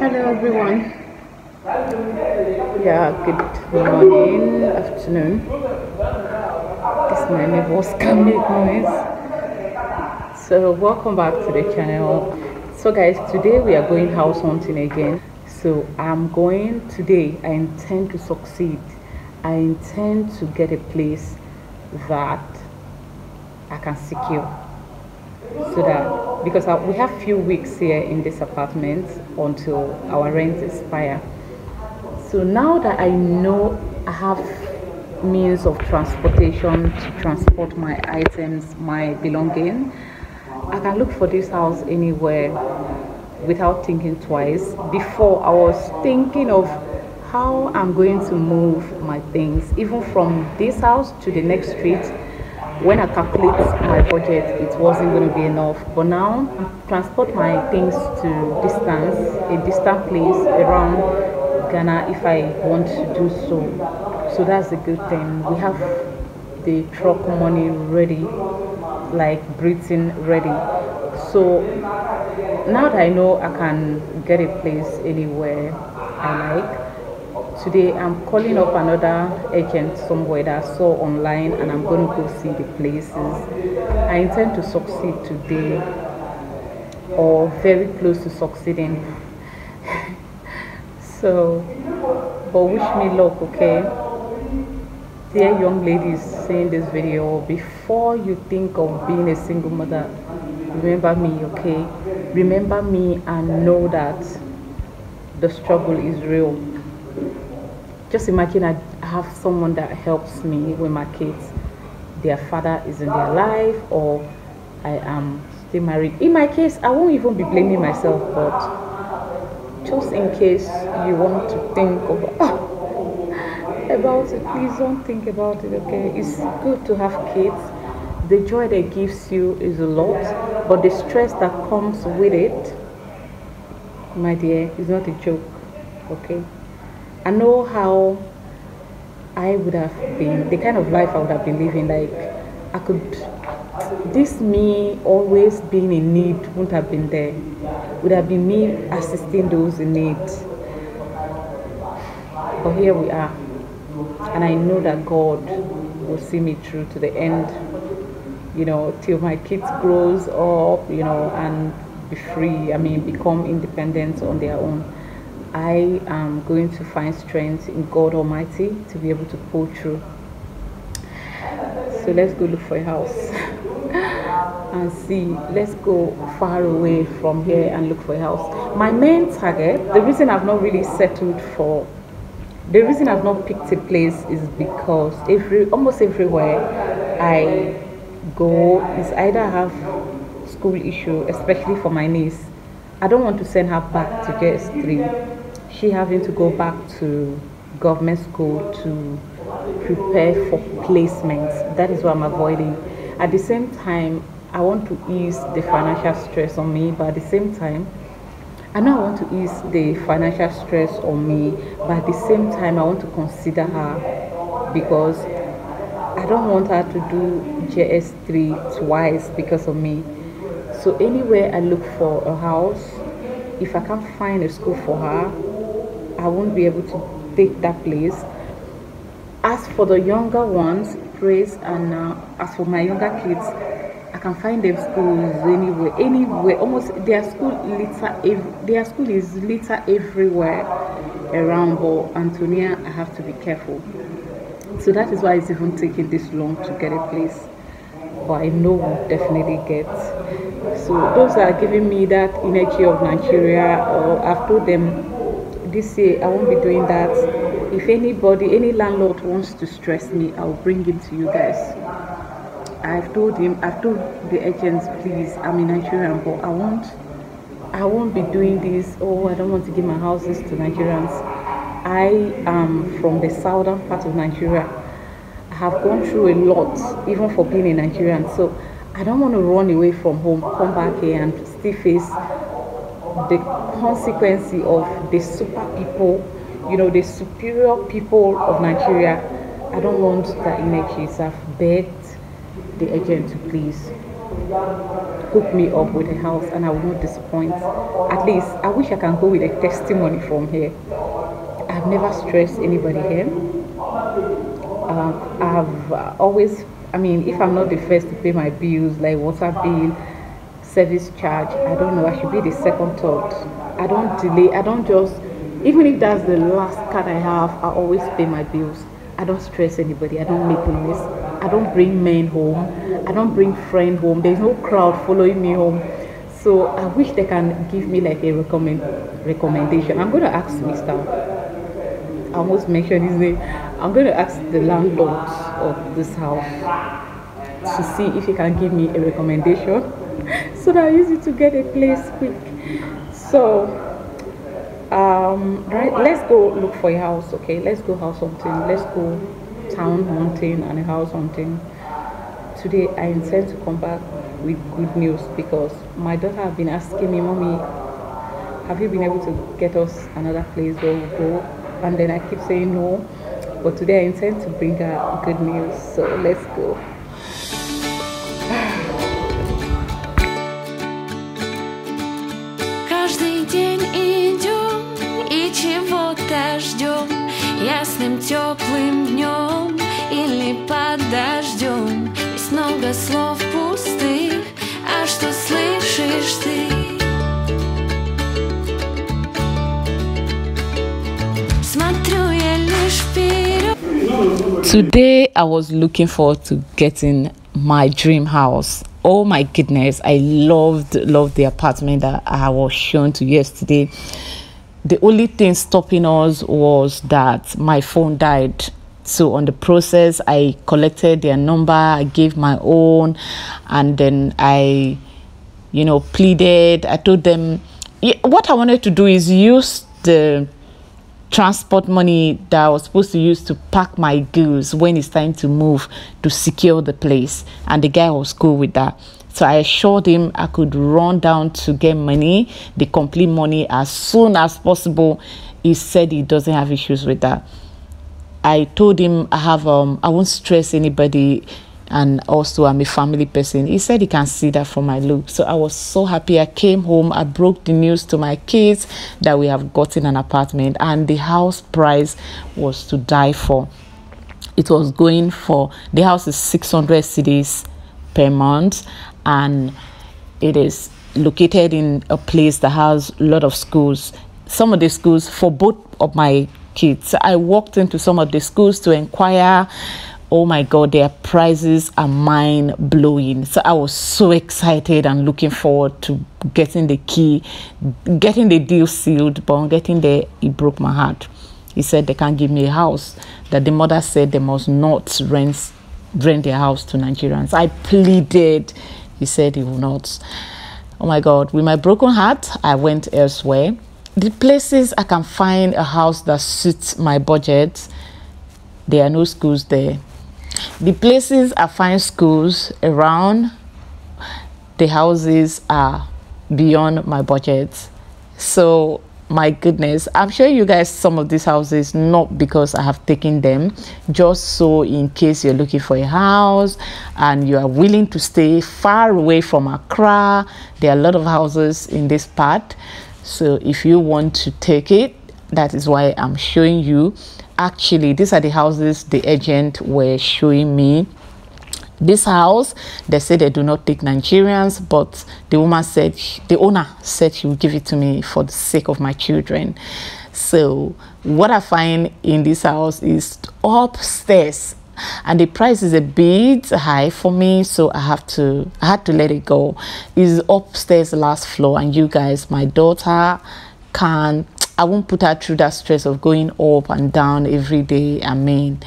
Hello everyone. Yeah, good morning, afternoon. This is my neighbor's car make noise. So welcome back to the channel. So guys, today we are going house hunting again. So I'm going today. I intend to succeed. I intend to get a place that I can secure, so that because we have few weeks here in this apartment until our rent expires. So now that I know I have means of transportation to transport my items, my belongings, I can look for this house anywhere without thinking twice. Before, I was thinking of how I'm going to move my things, even from this house to the next street. When I calculate my budget, it wasn't going to be enough. But now, transport my things to a distant place around Ghana if I want to do so. So that's a good thing. We have the truck money ready, like Britain ready. So now that I know I can get a place anywhere I like, today I'm calling up another agent somewhere that I saw online, and I'm going to go see the places. I intend to succeed today, or very close to succeeding. So, but wish me luck, okay? Dear young ladies seeing this video, before you think of being a single mother, remember me, okay? Remember me and know that the struggle is real. Just imagine I have someone that helps me with my kids. Their father is in their life, or I am still married. In my case, I won't even be blaming myself, but just in case you want to think about it, please don't think about it, okay? It's good to have kids. The joy that gives you is a lot, but the stress that comes with it, my dear, is not a joke, okay? I know how I would have been, the kind of life I would have been living. Like, I could, this me always being in need wouldn't have been there. Would have been me assisting those in need. But here we are. And I know that God will see me through to the end, you know, till my kids grows up, you know, and be free. I mean, become independent on their own. I am going to find strength in God Almighty to be able to pull through. So let's go look for a house and see. Let's go far away from here and look for a house. My main target, the reason I've not really settled for, the reason I've not picked a place is because almost everywhere I go is either I have school issue, especially for my niece. I don't want to send her back to JS3. She having to go back to government school to prepare for placements. That is what I'm avoiding. At the same time, I want to ease the financial stress on me, but at the same time, I know I want to ease the financial stress on me, but at the same time, I want to consider her, because I don't want her to do JS3 twice because of me. So anywhere I look for a house, if I can't find a school for her, I won't be able to take that place. As for the younger ones, praise, and as for my younger kids, I can find them schools anywhere. Almost their school is litter everywhere around. But Antonia, I have to be careful. So that is why it's even taking this long to get a place. But I know we'll definitely get. So those are giving me that energy of Nigeria. I've told them this year I won't be doing that. If anybody, any landlord wants to stress me, I'll bring him to you guys. I've told the agents, please, I'm in Nigerian, but I won't be doing this. Oh, I don't want to give my houses to Nigerians. I am from the southern part of Nigeria. I have gone through a lot, even for being a Nigerian. So I don't want to run away from home, come back here and still face the consequence of the super people, you know, the superior people of Nigeria. I don't want that energy. So I've begged the agent to please. hook me up with a house, and I will not disappoint. At least I wish I can go with a testimony from here. I've never stressed anybody here. I've always, if I'm not the first to pay my bills, like water bill, service charge, I don't know, I should be the second thought. I don't delay, I don't just, even if that's the last card I have, I always pay my bills. I don't stress anybody, I don't make noise, I don't bring men home, I don't bring friends home, there's no crowd following me home. So I wish they can give me like a recommendation. I'm going to ask Mr. I almost mentioned his name. I'm going to ask the landlord of this house to see if he can give me a recommendation so that I use it to get a place quick. So right, let's go look for a house. Okay, let's go house hunting. Let's go town hunting and house hunting. Today I intend to come back with good news, because my daughter has been asking me, Mommy, have you been able to get us another place where we go? And then I keep saying no, but today I intend to bring her good news. So let's go. Каждый день идем и чего-то ждем, ясным теплым днем или под дождем. Есть много слов пустых, а что слышишь ты? Today I was looking forward to getting my dream house. Oh my goodness, I loved the apartment that I was shown to yesterday. The only thing stopping us was that my phone died. So on the process, I collected their number, I gave my own, and then I, pleaded. I told them, what I wanted to do is use the transport money that I was supposed to use to pack my goods when it's time to move to secure the place, and the guy was cool with that. So I assured him I could run down to get money, the complete money, as soon as possible. He said he doesn't have issues with that. I told him I have I won't stress anybody, and also I'm a family person. He said he can see that from my look. So I was so happy. I came home, I broke the news to my kids that we have gotten an apartment, and the house price was to die for. It was going for, the house is 600 cedis per month, and it is located in a place that has a lot of schools. Some of the schools for both of my kids. I walked into some of the schools to inquire. Oh my God, their prices are mind-blowing. So I was so excited and looking forward to getting the key, getting the deal sealed. But on getting there, it broke my heart. He said they can't give me a house, that the mother said they must not rent their house to Nigerians. I pleaded. He said he will not. Oh my God, with my broken heart, I went elsewhere. The places I can find a house that suits my budget, there are no schools there. The places I find schools around, the houses are beyond my budget. So my goodness, I'm showing you guys some of these houses, not because I have taken them, just so in case you're looking for a house and you are willing to stay far away from Accra. There are a lot of houses in this part. So if you want to take it, that is why I'm showing you. Actually, these are the houses the agent were showing me. This house, they said they do not take Nigerians, but the woman said, the owner said she would give it to me for the sake of my children. So what I find in this house is upstairs, and the price is a bit high for me, so I had to let it go. It's upstairs, last floor, and you guys, my daughter can't, I won't put her through that stress of going up and down every day. I mean,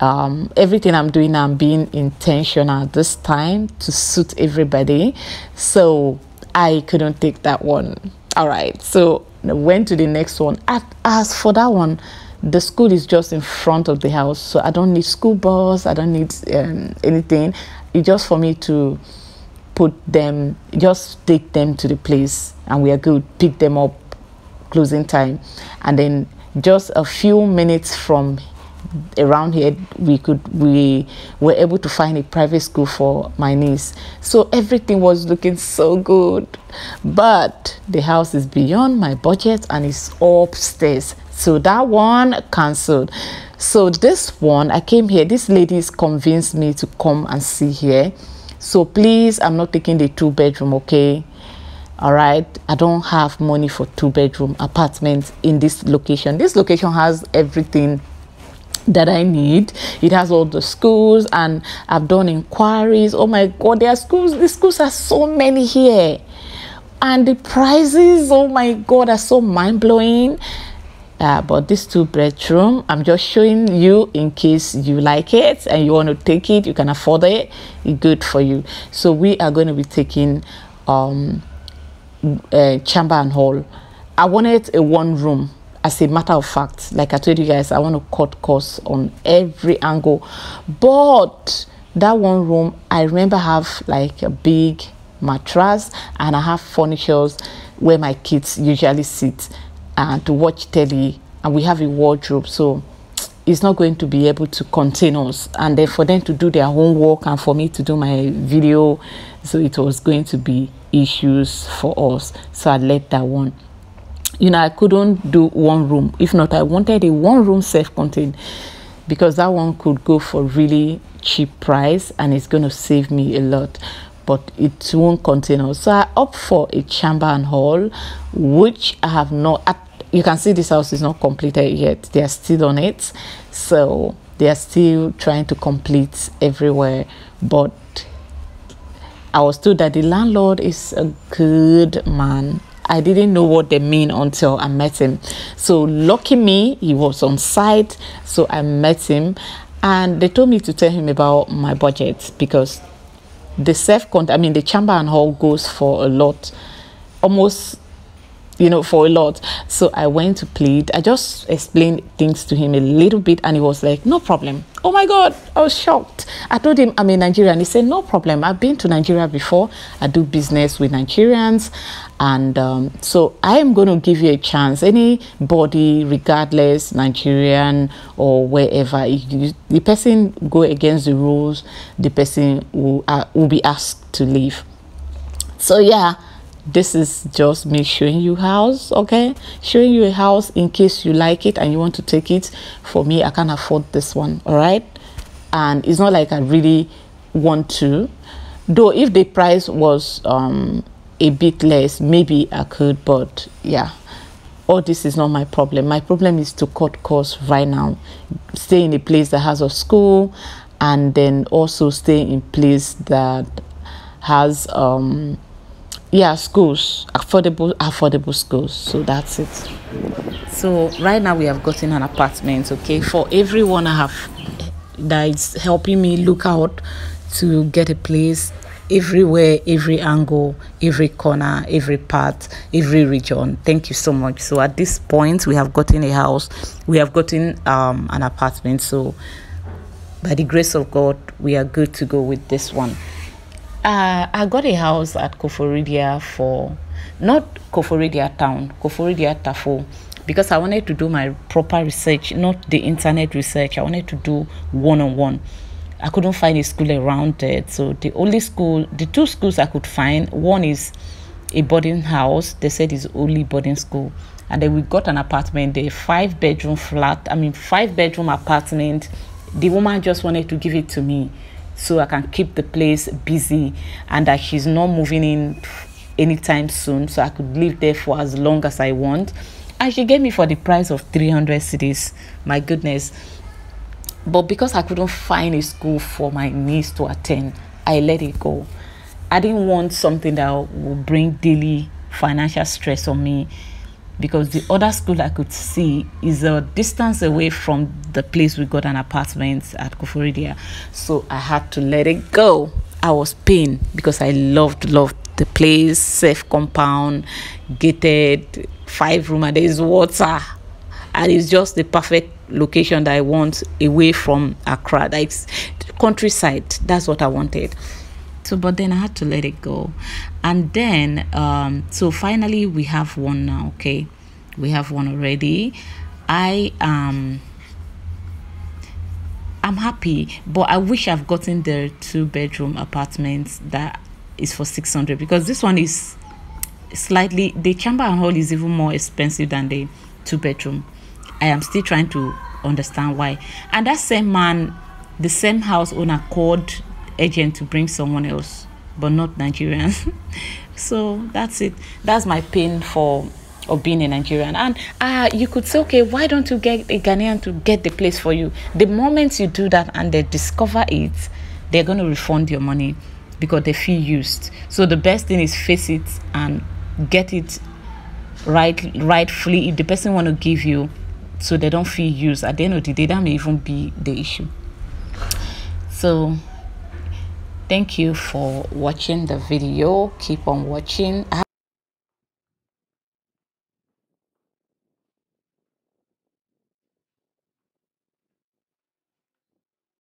everything I'm doing now, I'm being intentional this time to suit everybody. So I couldn't take that one. All right, so I went to the next one. As for that one, the school is just in front of the house. So I don't need school bus. I don't need anything. It's just for me to put them, just take them to the place, and we are good, pick them up, closing time, and then just a few minutes from around here, we were able to find a private school for my niece. So everything was looking so good, but the house is beyond my budget and it's upstairs. So that one cancelled. So this one, I came here, this lady's convinced me to come and see here. So please, I'm not taking the 2-bedroom, okay? All right, I don't have money for 2-bedroom apartments in this location. This location has everything that I need. It has all the schools, and I've done inquiries. Oh my God, there are schools. The schools are so many here, and the prices, oh my God, are so mind-blowing. But this 2-bedroom, I'm just showing you in case you like it and you want to take it, you can afford it, it's good for you. So we are going to be taking chamber and hall. I wanted a 1-room, as a matter of fact. Like I told you guys, I want to cut costs on every angle, but that 1-room, I remember have like a big mattress, and I have furnitures where my kids usually sit and to watch telly, and we have a wardrobe, so it's not going to be able to contain us, and then for them to do their homework and for me to do my video, so it was going to be issues for us. So I let that one, you know, I couldn't do 1-room. If not, I wanted a 1-room self-contained, because that one could go for really cheap price and it's going to save me a lot, but it won't contain us. So I opt for a chamber and hall, which I have not, you can see this house is not completed yet. They are still on it, so they are still trying to complete everywhere, but I was told that the landlord is a good man. I didn't know what they mean until I met him. So lucky me, he was on site, so I met him, and they told me to tell him about my budget, because the the chamber and hall goes for a lot, almost, you know, for a lot. So I went to plead. I just explained things to him a little bit, and he was like, no problem. Oh my God, I was shocked. I told him I'm a Nigerian. He said, no problem. I've been to Nigeria before. I do business with Nigerians. And so I am going to give you a chance. Anybody, regardless, Nigerian or wherever, the person go against the rules, the person will be asked to leave. So yeah, this is just me showing you house, okay? Showing you a house in case you like it and you want to take it. For me, I can't afford this one, all right? And it's not like I really want to. Though if the price was a bit less, maybe I could, but yeah. All this is not my problem. My problem is to cut costs right now. Stay in a place that has a school, and then also stay in place that has... yeah, schools, affordable schools. So that's it. So right now we have gotten an apartment, okay, for everyone I have that is helping me look out to get a place, everywhere, every angle, every corner, every part, every region. Thank you so much. So at this point we have gotten a house, we have gotten an apartment, so by the grace of God we are good to go with this one. I got a house at Koforidia, for not Koforidia town, Koforidia Tafo, because I wanted to do my proper research, not the internet research. I wanted to do one-on-one. I couldn't find a school around it, so the only school, the two schools I could find, one is a boarding house. They said it's only boarding school, and then we got an apartment, a 5-bedroom apartment. The woman just wanted to give it to me so I can keep the place busy, and that she's not moving in anytime soon, so I could live there for as long as I want. And she gave me for the price of 300 cedis. My goodness. But because I couldn't find a school for my niece to attend, I let it go. I didn't want something that would bring daily financial stress on me, because the other school I could see is a distance away from the place we got an apartment at Koforidia. So I had to let it go. I was pained because I loved the place, safe compound, gated, 5-room, and there's water. And it's just the perfect location that I want, away from Accra. That's countryside. That's what I wanted. So, but then I had to let it go. And then, so finally we have one now, okay? We have one already. I I'm happy, but I wish I've gotten the 2-bedroom apartment that is for 600, because this one is slightly, the chamber and hall is even more expensive than the 2-bedroom. I am still trying to understand why. And that same man, the same house owner, called agent to bring someone else, but not Nigerian. So that's it. That's my pain of being a Nigerian. And you could say, okay, why don't you get a Ghanaian to get the place for you? The moment you do that and they discover it, they're going to refund your money because they feel used. So the best thing is face it and get it rightfully if the person want to give you, so they don't feel used. At the end of the day, that may even be the issue. So thank you for watching the video. Keep on watching.